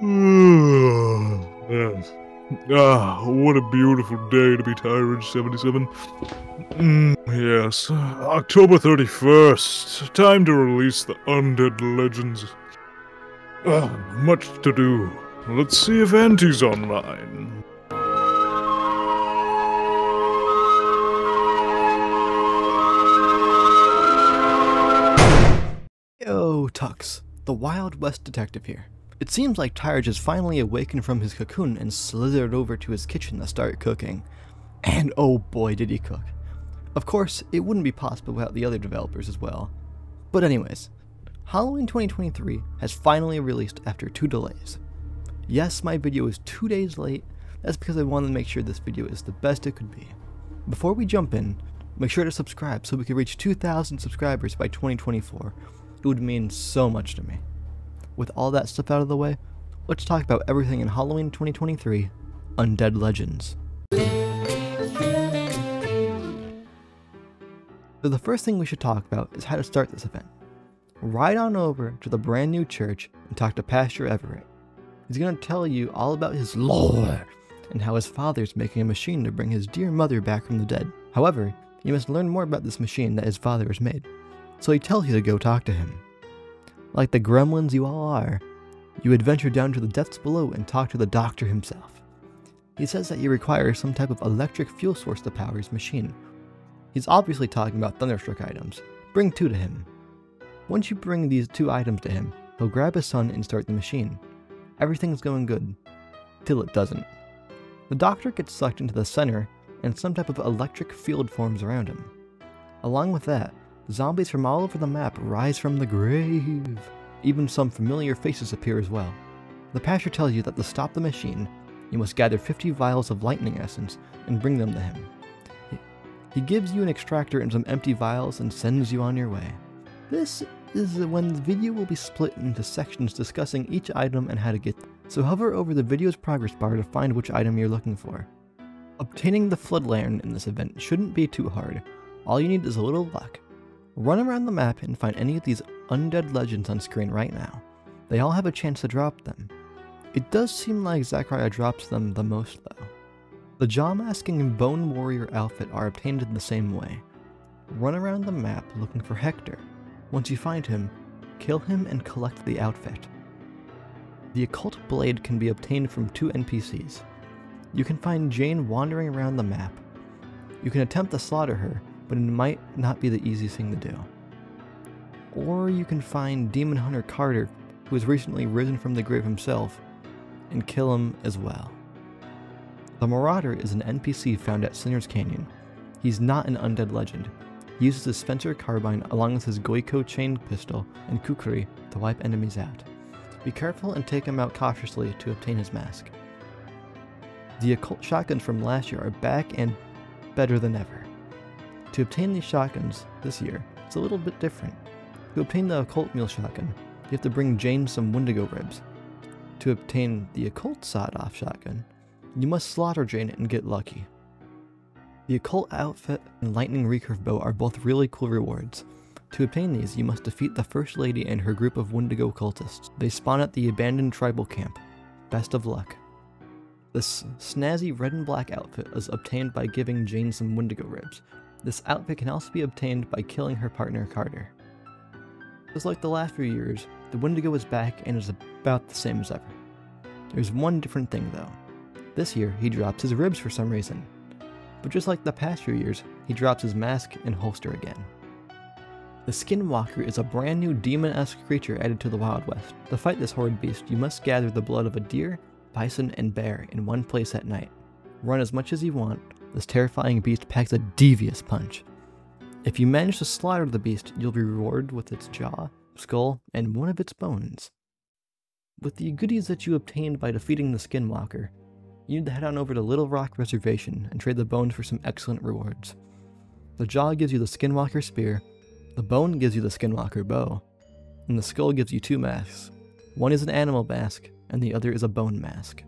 Ah, what a beautiful day to be Tyrge 77. Yes, October 31st. Time to release the Undead Legends. Much to do. Let's see if Auntie's online. Yo, Tux, the Wild West detective here. It seems like Tyrge has finally awakened from his cocoon and slithered over to his kitchen to start cooking. And oh boy did he cook. Of course, it wouldn't be possible without the other developers as well. But anyways, Halloween 2023 has finally released after 2 delays. Yes, my video is 2 days late. That's because I wanted to make sure this video is the best it could be. Before we jump in, make sure to subscribe so we can reach 2,000 subscribers by 2024. It would mean so much to me. With all that stuff out of the way, let's talk about everything in Halloween 2023, Undead Legends. So the first thing we should talk about is how to start this event. Ride on over to the brand new church and talk to Pastor Everett. He's going to tell you all about his lore and how his father's making a machine to bring his dear mother back from the dead. However, you must learn more about this machine that his father has made, so he tells you to go talk to him. Like the gremlins you all are, you adventure down to the depths below and talk to the doctor himself. He says that you require some type of electric fuel source to power his machine. He's obviously talking about Thunderstruck items. Bring 2 to him. Once you bring these 2 items to him, he'll grab his son and start the machine. Everything's going good, till it doesn't. The doctor gets sucked into the center and some type of electric field forms around him. Along with that, zombies from all over the map rise from the grave. Even some familiar faces appear as well. The pastor tells you that to stop the machine, you must gather 50 vials of lightning essence and bring them to him. He gives you an extractor and some empty vials and sends you on your way. This is when the video will be split into sections discussing each item and how to get them. So hover over the video's progress bar to find which item you're looking for. Obtaining the Flood Lantern in this event shouldn't be too hard. All you need is a little luck. Run around the map and find any of these undead legends on screen right now. They all have a chance to drop them. It does seem like Zachariah drops them the most though. The Jaw Mask and Bone Warrior outfit are obtained in the same way. Run around the map looking for Hector. Once you find him, kill him and collect the outfit. The Occult Blade can be obtained from 2 NPCs. You can find Jane wandering around the map. You can attempt to slaughter her, but it might not be the easiest thing to do. Or you can find Demon Hunter Carter, who has recently risen from the grave himself, and kill him as well. The Marauder is an NPC found at Sinners Canyon. He's not an undead legend. He uses his Spencer Carbine along with his Goiko chain pistol and Kukri to wipe enemies out. Be careful and take him out cautiously to obtain his mask. The Occult Shotguns from last year are back and better than ever. To obtain these shotguns this year, it's a little bit different. To obtain the Occult Meal Shotgun, you have to bring Jane some Wendigo Ribs. To obtain the Occult Sawed Off Shotgun, you must slaughter Jane and get lucky. The Occult Outfit and Lightning Recurve Bow are both really cool rewards. To obtain these, you must defeat the First Lady and her group of Wendigo Occultists. They spawn at the Abandoned Tribal Camp. Best of luck. This snazzy red and black outfit is obtained by giving Jane some Wendigo Ribs. This outfit can also be obtained by killing her partner Carter. Just like the last few years, the Wendigo is back and is about the same as ever. There's one different thing though. This year, he drops his ribs for some reason. But just like the past few years, he drops his mask and holster again. The Skinwalker is a brand new demon-esque creature added to the Wild West. To fight this horrid beast, you must gather the blood of a deer, bison, and bear in one place at night. Run as much as you want. This terrifying beast packs a devious punch. If you manage to slaughter the beast, you'll be rewarded with its jaw, skull, and one of its bones. With the goodies that you obtained by defeating the Skinwalker, you need to head on over to Little Rock Reservation and trade the bones for some excellent rewards. The jaw gives you the Skinwalker spear, the bone gives you the Skinwalker bow, and the skull gives you 2 masks. One is an animal mask, and the other is a bone mask.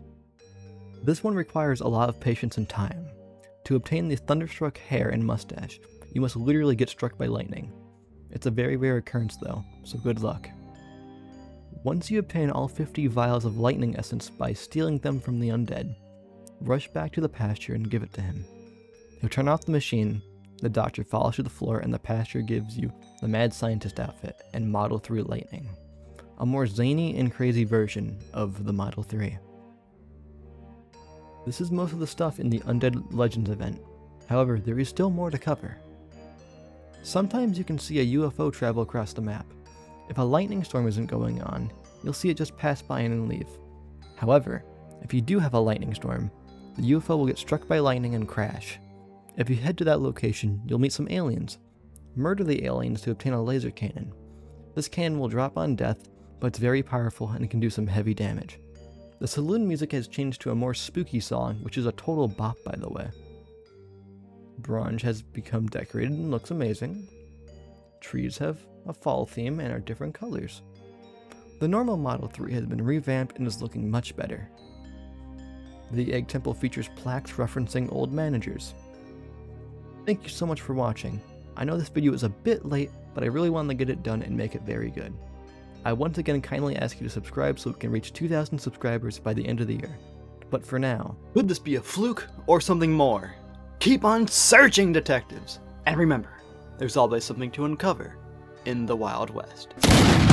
This one requires a lot of patience and time. To obtain the Thunderstruck Hair and Mustache, you must literally get struck by lightning. It's a very rare occurrence though, so good luck. Once you obtain all 50 vials of lightning essence by stealing them from the undead, rush back to the pasture and give it to him. He'll turn off the machine, the doctor falls to the floor, and the pasture gives you the Mad Scientist outfit and Model 3 lightning, a more zany and crazy version of the Model 3. This is most of the stuff in the Undead Legends event, however there is still more to cover. Sometimes you can see a UFO travel across the map. If a lightning storm isn't going on, you'll see it just pass by and then leave. However, if you do have a lightning storm, the UFO will get struck by lightning and crash. If you head to that location, you'll meet some aliens. Murder the aliens to obtain a laser cannon. This cannon will drop on death, but it's very powerful and it can do some heavy damage. The saloon music has changed to a more spooky song, which is a total bop, by the way. Bronze has become decorated and looks amazing. Trees have a fall theme and are different colors. The normal Model 3 has been revamped and is looking much better. The Egg Temple features plaques referencing old managers. Thank you so much for watching. I know this video is a bit late, but I really wanted to get it done and make it very good. I once again kindly ask you to subscribe so we can reach 2,000 subscribers by the end of the year. But for now, could this be a fluke or something more? Keep on searching, detectives! And remember, there's always something to uncover in the Wild West.